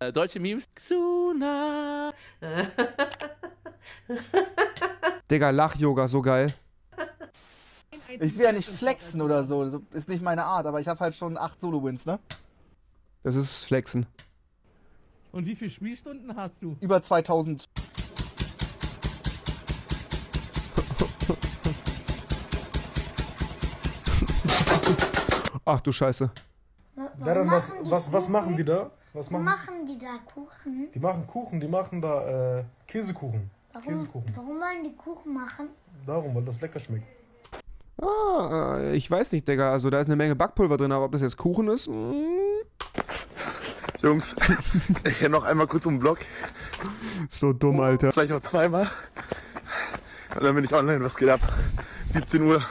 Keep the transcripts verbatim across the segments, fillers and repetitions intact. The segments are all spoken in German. Äh, deutsche Memes. Xuna. Digga, Lach-Yoga, so geil. Ich will ja nicht flexen oder so. Ist nicht meine Art, aber ich habe halt schon acht Solo-Wins, ne? Das ist Flexen. Und wie viele Spielstunden hast du? Über zweitausend. Ach du Scheiße. Daran, was, was, was machen die da? Was machen, machen die da Kuchen? Die machen Kuchen, die machen da äh, Käsekuchen. Warum, Käsekuchen. Warum wollen die Kuchen machen? Darum, weil das lecker schmeckt. Ah, ich weiß nicht, Digga. Also da ist eine Menge Backpulver drin, aber ob das jetzt Kuchen ist? Mm. Jungs, ich renn noch einmal kurz um den Block. So dumm, Alter. Vielleicht noch zweimal. Und dann bin ich online, was geht ab? siebzehn Uhr.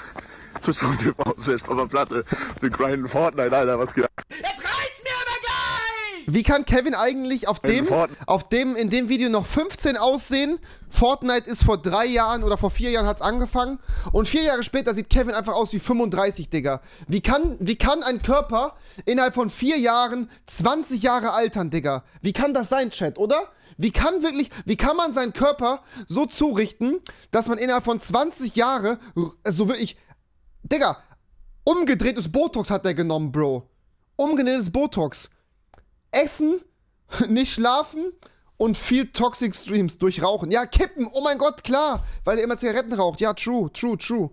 Platte. Wir grinden Fortnite, Alter, was geht ab? Jetzt reicht's mir aber gleich! Wie kann Kevin eigentlich auf dem, auf dem, in dem Video noch fünfzehn aussehen? Fortnite ist vor drei Jahren oder vor vier Jahren hat's angefangen. Und vier Jahre später sieht Kevin einfach aus wie fünfunddreißig, Digga. Wie kann, wie kann ein Körper innerhalb von vier Jahren zwanzig Jahre altern, Digga? Wie kann das sein, Chat, oder? Wie kann wirklich, wie kann man seinen Körper so zurichten, dass man innerhalb von zwanzig Jahren so wirklich... Digga, umgedrehtes Botox hat der genommen, Bro. Umgedrehtes Botox. Essen, nicht schlafen und viel Toxic Streams durch Rauchen. Ja, Kippen, oh mein Gott, klar, weil er immer Zigaretten raucht. Ja, true, true, true.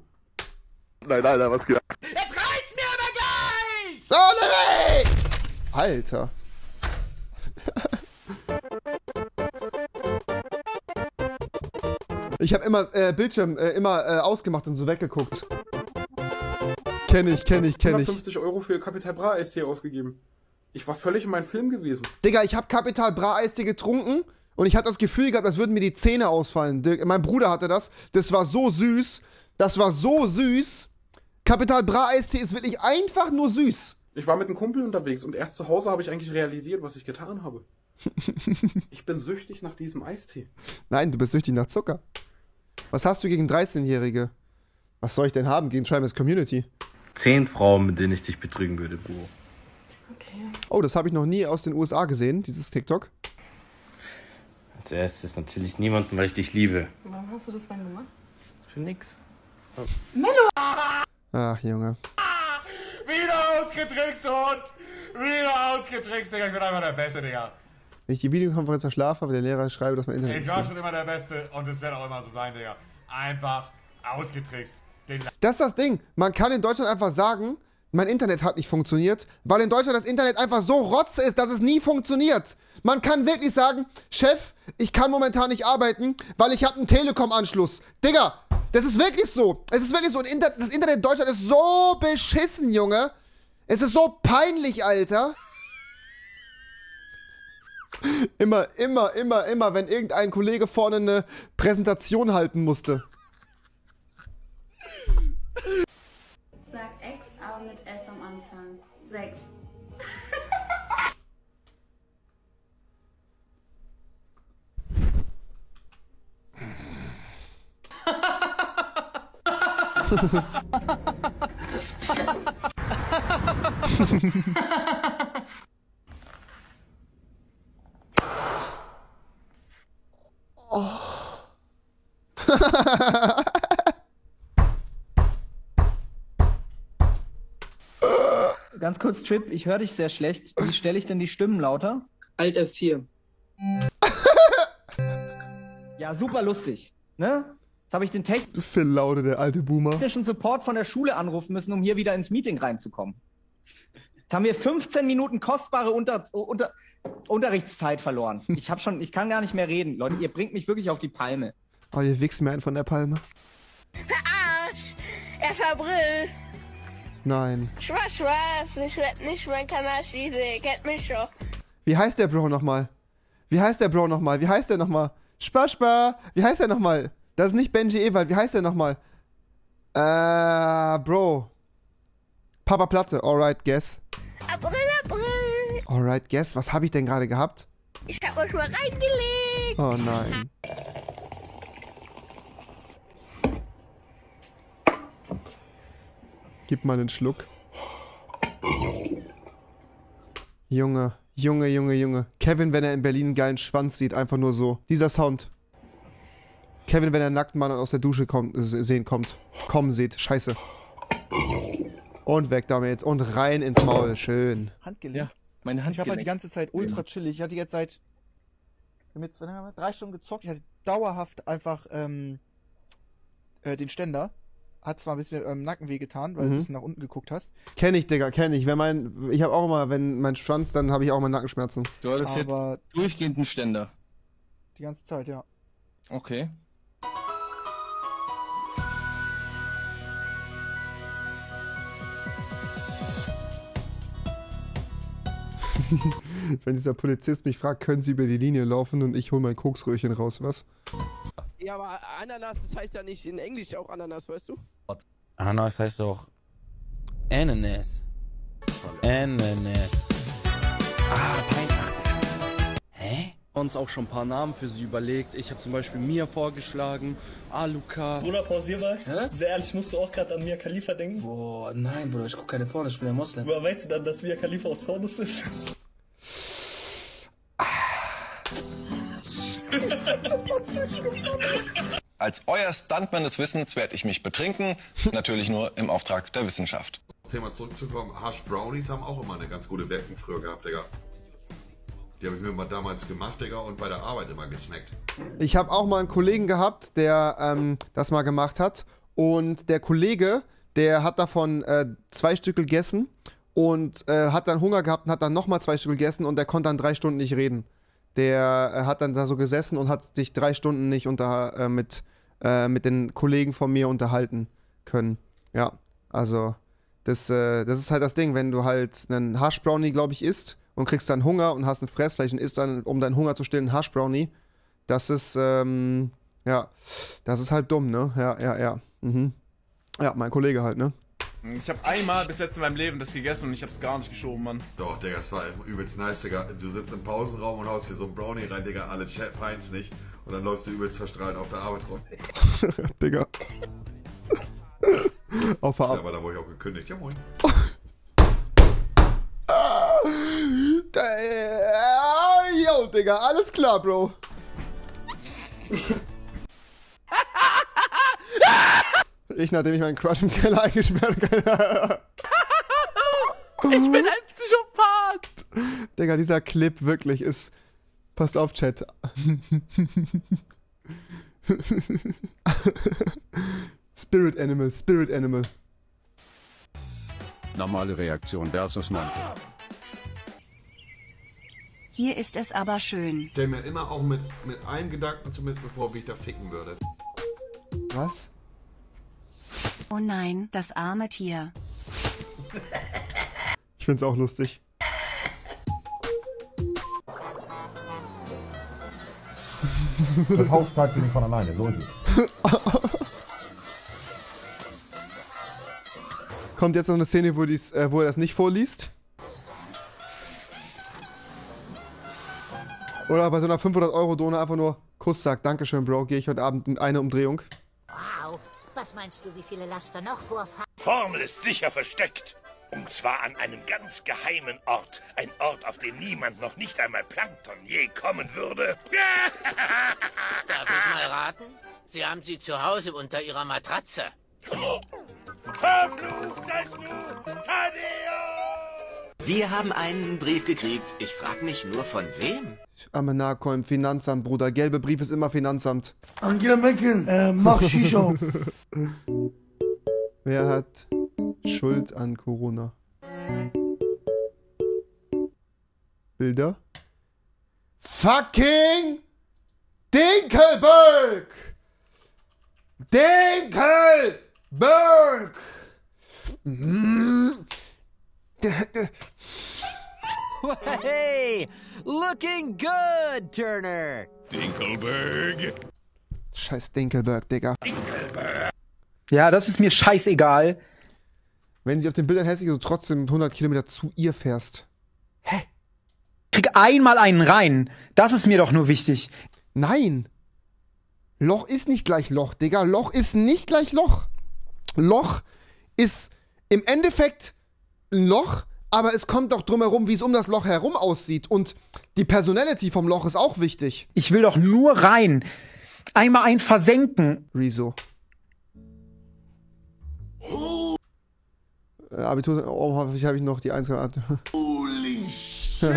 Nein, Alter, was geht ab? Jetzt reicht's mir aber gleich! So, Larry! Alter. Ich hab immer äh, Bildschirm äh, immer äh, ausgemacht und so weggeguckt. Kenn ich, kenn ich, kenn ich. hundertfünfzig Euro für Capital Bra Eistee ausgegeben. Ich war völlig in meinem Film gewesen. Digga, ich hab Capital Bra Eistee getrunken und ich hatte das Gefühl gehabt, als würden mir die Zähne ausfallen. Mein Bruder hatte das. Das war so süß. Das war so süß. Capital Bra Eistee ist wirklich einfach nur süß. Ich war mit einem Kumpel unterwegs und erst zu Hause habe ich eigentlich realisiert, was ich getan habe. Ich bin süchtig nach diesem Eistee. Nein, du bist süchtig nach Zucker. Was hast du gegen dreizehn-Jährige? Was soll ich denn haben gegen Trimax Community? Zehn Frauen, mit denen ich dich betrügen würde, Bro. Okay. Oh, das habe ich noch nie aus den U S A gesehen, dieses TikTok. Als erstes natürlich niemanden, weil ich dich liebe. Warum hast du das dann gemacht? Für nix. Oh. Mello! Ach, Junge. Wieder ausgetrickst, Hund! Wieder ausgetrickst, Digga. Ich bin einfach der Beste, Digga. Wenn ich die Videokonferenz verschlafe, aber der Lehrer schreibe, dass man Internet... Ich war schon immer der Beste und es wird auch immer so sein, Digga. Einfach ausgetrickst. Das ist das Ding. Man kann in Deutschland einfach sagen, mein Internet hat nicht funktioniert, weil in Deutschland das Internet einfach so rotz ist, dass es nie funktioniert. Man kann wirklich sagen, Chef, ich kann momentan nicht arbeiten, weil ich habe einen Telekom-Anschluss. Digga, das ist wirklich so. Es ist wirklich so. Das Internet in Deutschland ist so beschissen, Junge. Es ist so peinlich, Alter. Immer, immer, immer, immer, wenn irgendein Kollege vorne eine Präsentation halten musste. Sagt Ex, aber mit S am Anfang. Sex. Oh. Ganz kurz, Trip, ich höre dich sehr schlecht. Wie stelle ich denn die Stimmen lauter? Alt F vier. Ja, super lustig, ne? Jetzt habe ich den Text... Phil Laude, der alte Boomer. ...technischen Support von der Schule anrufen müssen, um hier wieder ins Meeting reinzukommen. Jetzt haben wir fünfzehn Minuten kostbare Unter Unter Unterrichtszeit verloren. Ich hab schon, ich kann gar nicht mehr reden, Leute. Ihr bringt mich wirklich auf die Palme. Oh, ihr wichst mir einen von der Palme. Arsch! erster April! Nein. Schwass, schwass, ich werd nicht mein Kanal schießen, kennt mich schon. Wie heißt der Bro nochmal? Wie heißt der Bro nochmal? Wie heißt der nochmal? Spaß, Spaß. Wie heißt der nochmal? Das ist nicht Benji Ewald, wie heißt der nochmal? Äh, Bro. Papa Platte, alright, guess. April, April. Alright, guess, was habe ich denn gerade gehabt? Ich hab euch mal reingelegt. Oh nein. Gib mal einen Schluck. Junge, Junge, Junge, Junge. Kevin, wenn er in Berlin einen geilen Schwanz sieht, einfach nur so. Dieser Sound. Kevin, wenn er nackt Mann aus der Dusche kommt, sehen kommt. Kommen seht. Scheiße. Und weg damit. Und rein ins Maul. Schön. Handgelenk. Ja, meine Handgelenk. Ich habe halt die ganze Zeit ultra chillig. Ich hatte jetzt seit jetzt, drei Stunden gezockt. Ich hatte dauerhaft einfach ähm, äh, den Ständer. Hat zwar ein bisschen ähm, Nackenweh getan, weil mhm. du ein bisschen nach unten geguckt hast. Kenn ich, Digga, kenn ich. Wenn mein, ich habe auch immer, wenn mein Schwanz, dann habe ich auch mal Nackenschmerzen. Du hattest jetzt durchgehend einen Ständer. Die ganze Zeit, ja. Okay. Wenn dieser Polizist mich fragt, können Sie über die Linie laufen und ich hole mein Koksröhrchen raus, was? Ja, aber Ananas, das heißt ja nicht in Englisch auch Ananas, weißt du? Ananas heißt doch Ananas. Ananas. Ah, Weihnachten. Hä? Uns auch schon ein paar Namen für sie überlegt. Ich habe zum Beispiel Mia vorgeschlagen, Aluka. Bruder, pausier mal. Hä? Sehr ehrlich, musst du auch gerade an Mia Khalifa denken? Boah, nein, Bruder, ich guck keine Pornos, ich bin ein Moslem. Woher weißt du dann, dass Mia Khalifa aus Pornos ist? Als euer Stuntman des Wissens werde ich mich betrinken, natürlich nur im Auftrag der Wissenschaft. Das Thema zurückzukommen, Hash Brownies haben auch immer eine ganz gute Wirkung früher gehabt, Digga. Die habe ich mir mal damals gemacht, Digga, und bei der Arbeit immer gesnackt. Ich habe auch mal einen Kollegen gehabt, der ähm, das mal gemacht hat. Und der Kollege, der hat davon äh, zwei Stück gegessen und äh, hat dann Hunger gehabt und hat dann nochmal zwei Stück gegessen und der konnte dann drei Stunden nicht reden. Der hat dann da so gesessen und hat sich drei Stunden nicht unter, äh, mit, äh, mit den Kollegen von mir unterhalten können. Ja, also das, äh, das ist halt das Ding, wenn du halt einen Hash Brownie, glaube ich, isst und kriegst dann Hunger und hast ein Fressfleisch und isst dann, um deinen Hunger zu stillen, einen Hash Brownie. Das ist, ähm, ja, das ist halt dumm, ne? Ja, ja, ja. Mhm. Ja, mein Kollege halt, ne? Ich habe einmal bis jetzt in meinem Leben das gegessen und ich hab's gar nicht geschoben, Mann. Doch, Digga, das war übelst nice, Digga. Du sitzt im Pausenraum und haust dir so einen Brownie rein, Digga, alle Chat-Pines nicht. Und dann läufst du übelst verstrahlt auf der Arbeit rum. Digga. Auf der Arbeit. Ja, aber da wurde ich auch gekündigt. Ja, moin. Yo, Digga, alles klar, Bro. Ich, nachdem ich meinen Crush im Keller eingesperrt habe. Ich bin ein Psychopath! Digga, dieser Clip wirklich ist... Passt auf, Chat. Spirit Animal, Spirit Animal. Normale Reaktion versus Monte. Hier ist es aber schön. Der mir immer auch mit, mit einem Gedanken zumindest bevor, wie ich da ficken würde. Was? Oh nein, das arme Tier. Ich find's auch lustig. Das Haus steigt nicht von alleine, so ist es. Kommt jetzt noch eine Szene, wo, dies, äh, wo er das nicht vorliest? Oder bei so einer fünfhundert Euro Dona einfach nur Kusssack. Dankeschön, Bro, gehe ich heute Abend in eine Umdrehung. Wow. Was meinst du, wie viele Laster noch vorfahren? Formel ist sicher versteckt. Und zwar an einem ganz geheimen Ort. Ein Ort, auf den niemand, noch nicht einmal Plankton, je kommen würde. Darf ich mal raten? Sie haben sie zu Hause unter ihrer Matratze. Verflucht seist du, Tadeo! Wir haben einen Brief gekriegt. Ich frage mich nur, von wem? Arme Narko im Finanzamt, Bruder. Gelbe Brief ist immer Finanzamt. Angela Merkel, äh, mach Shisha. Wer hat Schuld an Corona? Bilder? Fucking Dinkelberg! Dinkelberg! Mm. Hey, looking good, Turner. Dinkelberg. Scheiß Dinkelberg, Digga. Dinkelberg. Ja, das ist mir scheißegal. Wenn sie auf den Bildern hässlich ist, also trotzdem hundert Kilometer zu ihr fährst. Hä? Krieg einmal einen rein. Das ist mir doch nur wichtig. Nein. Loch ist nicht gleich Loch, Digga. Loch ist nicht gleich Loch. Loch ist im Endeffekt ein Loch. aber es kommt doch drumherum, wie es um das Loch herum aussieht. Und die Personality vom Loch ist auch wichtig. Ich will doch nur rein. Einmal ein versenken. Rezo. Oh. Äh, Abitur, oh, hoffentlich habe ich noch die eins gehabt. Holy shit.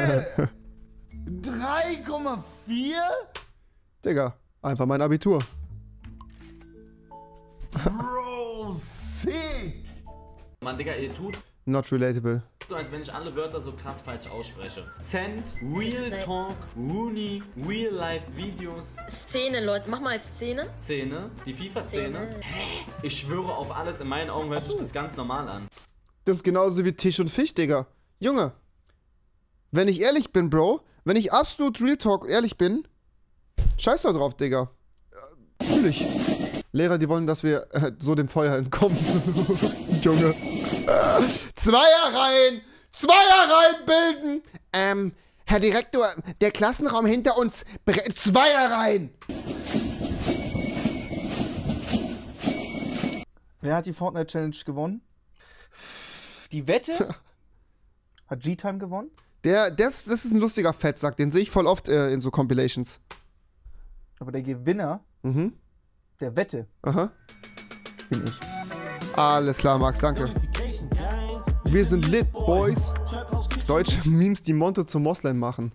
drei Komma vier? Digga, einfach mein Abitur. Bro, sick. Mann, Digga, ihr tut... Not relatable. So, als wenn ich alle Wörter so krass falsch ausspreche. Send, Real Talk, Rooney, Real Life Videos. Szene, Leute. Mach mal Szene. Szene. Die FIFA-Szene. Ich schwöre auf alles. In meinen Augen hört sich das ganz normal an. Das ist genauso wie Tisch und Fisch, Digga. Junge. Wenn ich ehrlich bin, Bro. Wenn ich absolut Real Talk ehrlich bin. Scheiß da drauf, Digga. Äh, natürlich. Lehrer, die wollen, dass wir äh, so dem Feuer entkommen. Junge. Äh, Zweierreihen! Zweierreihen bilden! Ähm, Herr Direktor, der Klassenraum hinter uns brennt. Zweierreihen! Wer hat die Fortnite-Challenge gewonnen? Die Wette? Hat G-Time gewonnen? Der, das, das ist ein lustiger Fettsack, den sehe ich voll oft äh, in so Compilations. Aber der Gewinner mhm. der Wette Aha. bin ich. Alles klar, Max, danke. Wir sind Lit Boys. Deutsche Memes, die Monte zum Moslem machen.